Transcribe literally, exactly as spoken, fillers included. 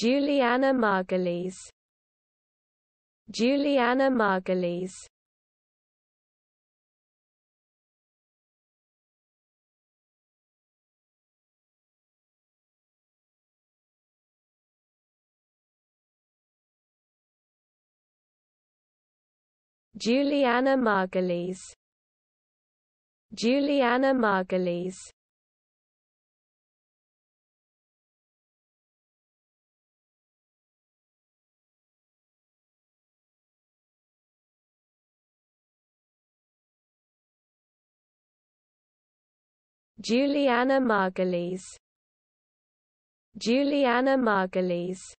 Julianna Margulies. Julianna Margulies. Julianna Margulies. Julianna Margulies. Julianna Margulies. Julianna Margulies.